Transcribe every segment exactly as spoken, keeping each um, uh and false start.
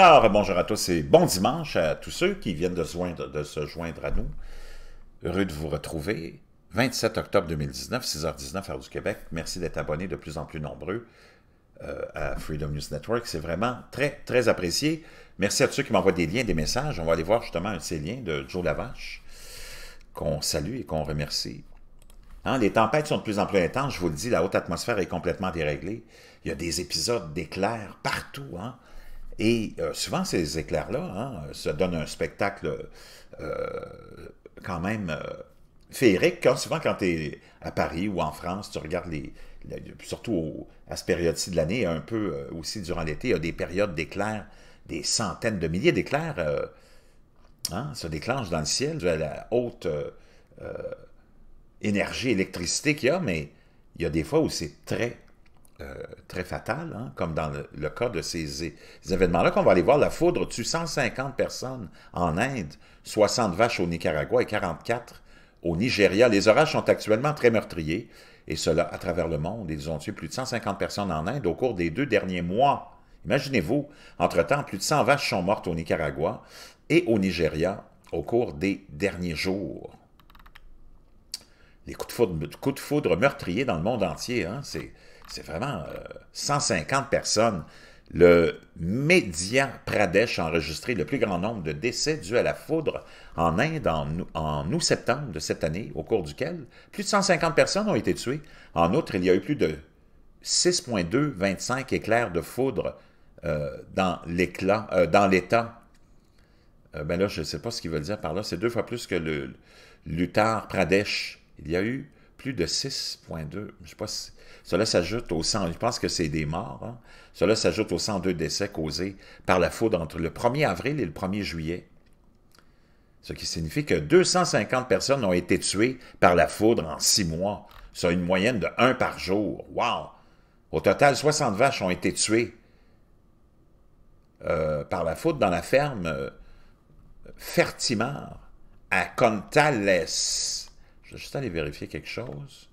Alors, bonjour à tous et bon dimanche à tous ceux qui viennent de se joindre, de se joindre à nous. Heureux de vous retrouver. vingt-sept octobre deux mille dix-neuf, six heures dix-neuf, heure du Québec. Merci d'être abonnés de plus en plus nombreux euh, à Freedom News Network. C'est vraiment très, très apprécié. Merci à tous ceux qui m'envoient des liens, des messages. On va aller voir justement un de ces liens de Joe Lavache, qu'on salue et qu'on remercie. Hein, les tempêtes sont de plus en plus intenses. Je vous le dis, la haute atmosphère est complètement déréglée. Il y a des épisodes d'éclairs partout, hein? Et euh, souvent, ces éclairs-là, hein, ça donne un spectacle euh, quand même euh, féerique. Quand, souvent, quand tu es à Paris ou en France, tu regardes, les, les surtout au, à cette période-ci de l'année, un peu euh, aussi durant l'été, il y a des périodes d'éclairs, des centaines de milliers d'éclairs euh, hein, se déclenchent dans le ciel, à la haute euh, euh, énergie, électricité qu'il y a, mais il y a des fois où c'est très... Euh, très fatal, hein, comme dans le, le cas de ces, ces événements-là, qu'on va aller voir. La foudre tue cent cinquante personnes en Inde, soixante vaches au Nicaragua et quarante-quatre au Nigeria. Les orages sont actuellement très meurtriers, et cela à travers le monde. Ils ont tué plus de cent cinquante personnes en Inde au cours des deux derniers mois. Imaginez-vous, entre-temps, plus de cent vaches sont mortes au Nicaragua et au Nigeria au cours des derniers jours. Les coups de foudre, coups de foudre meurtriers dans le monde entier, hein, c'est... C'est vraiment euh, cent cinquante personnes. Le Madhya Pradesh a enregistré le plus grand nombre de décès dus à la foudre en Inde en, en août-septembre de cette année, au cours duquel plus de cent cinquante personnes ont été tuées. En outre, il y a eu plus de six virgule deux vingt-cinq éclairs de foudre euh, dans l'éclat, euh, dans l'État. Euh, ben là, je ne sais pas ce qu'ils veulent dire par là. C'est deux fois plus que le l'Uttar Pradesh. Il y a eu plus de six virgule deux. Je ne sais pas si... Cela s'ajoute aux cent... Je pense que c'est des morts. Hein? Cela s'ajoute aux cent deux décès causés par la foudre entre le premier avril et le premier juillet. Ce qui signifie que deux cent cinquante personnes ont été tuées par la foudre en six mois. Ça a une moyenne de un par jour. Wow! Au total, soixante vaches ont été tuées euh, par la foudre dans la ferme euh, Fertimar à Contales. Je vais juste aller vérifier quelque chose.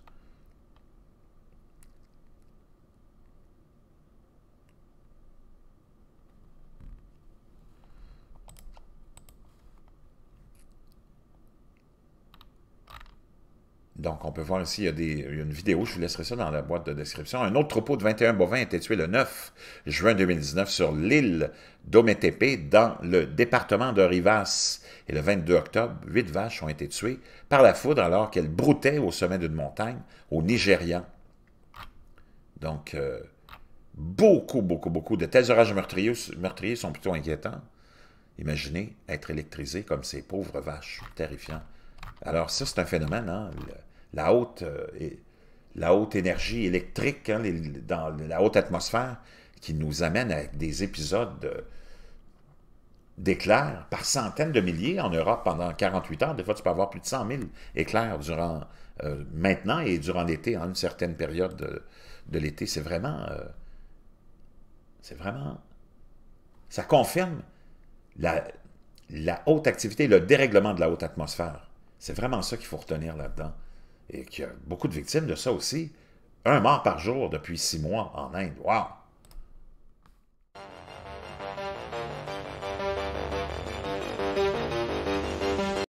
Donc, on peut voir ici, il y a des, il y a une vidéo, je vous laisserai ça dans la boîte de description. Un autre troupeau de vingt et un bovins a été tué le neuf juin deux mille dix-neuf sur l'île d'Ometepe, dans le département de Rivas. Et le vingt-deux octobre, huit vaches ont été tuées par la foudre alors qu'elles broutaient au sommet d'une montagne au Nigeria. Donc, euh, beaucoup, beaucoup, beaucoup de tels orages meurtriers, meurtriers sont plutôt inquiétants. Imaginez être électrisé comme ces pauvres vaches, terrifiant. Alors ça, c'est un phénomène, hein? la, haute, euh, la haute énergie électrique, hein, les, dans la haute atmosphère, qui nous amène à des épisodes euh, d'éclairs par centaines de milliers en Europe pendant quarante-huit heures. Des fois, tu peux avoir plus de cent mille éclairs durant, euh, maintenant et durant l'été, en une certaine période de, de l'été. C'est vraiment, euh, c'est vraiment... Ça confirme la, la haute activité, le dérèglement de la haute atmosphère. C'est vraiment ça qu'il faut retenir là-dedans. Et qu'il y a beaucoup de victimes de ça aussi. Un mort par jour depuis six mois en Inde. Wow!